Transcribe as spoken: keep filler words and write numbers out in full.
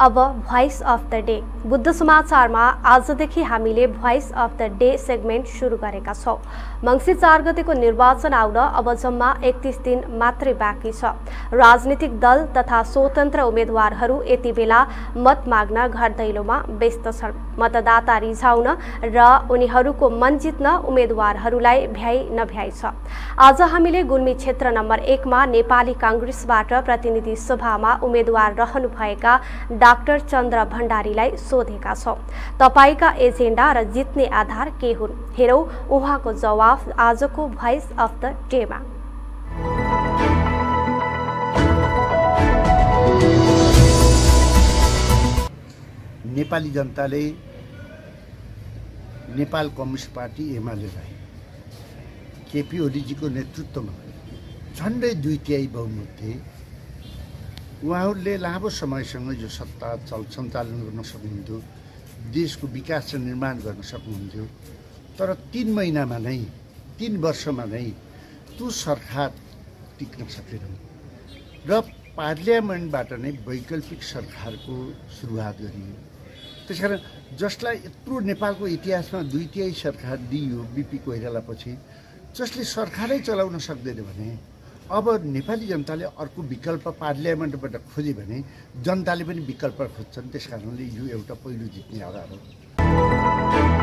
अब voice of the day Buddha समाचारमा आजदेखि हामीले voice of the day segment सुरु गरेका छौं। मंसिर चार गतेको निर्वाचन आउन अब जम्मा एकतीस दिन मात्रै बाँकी छ। राजनीतिक दल तथा स्वतन्त्र उम्मेदवारहरू यति बेला मत माग्न घर दैलोमा व्यस्त छन्। मतदाता रिझाउन र उनीहरूको मन जित्न उम्मेदवारहरूलाई भ्याइ नभ्याइ छ। आज हामीले गुल्मी क्षेत्र नम्बर एक मा नेपाली कांग्रेसबाट प्रतिनिधि सभामा उम्मेदवार रहनुभएका डाक्टर चन्द्रा भण्डारीलाई सोधेका छौं। तपाईका एजेन्डा र जित्ने आधार के हुन्? हेरौं उहाँको जवाफ आजको भोइस अफ द डेमा। नेपाली जनताले नेपाल कम्युनिस्ट पार्टी एमालेलाई केपी ओलीजीको नेतृत्वमा झन्डै दुई तिहाई बहुमतले उहाँहरूले लामो समयसँग जो सत्ता चल सञ्चालन गर्न सक्नुहुन्थ्यो, देशको विकास र निर्माण गर्न सक्नुहुन्थ्यो, तर तीन महिनामा नै तीन वर्षमा नै त्यो सरकार टिक्न सकेन र पार्लियामेन्टबाट नै वैकल्पिक सरकारको सुरुवात गरियो। त्यसकारण जसलाई यत्रो नेपालको इतिहासमा दुई तिहाई सरकार दिइयो बीपी कोईराला पछि, जसले सरकारै चलाउन सक्दैन भने अब नेपाली जनताले अर्को विकल्प पार्लियामेन्टबाट खोज्यो भने जनताले पनि विकल्प खोज्छन्। त्यसकारणले यो एउटा पहिलो जित्ने आधार हो।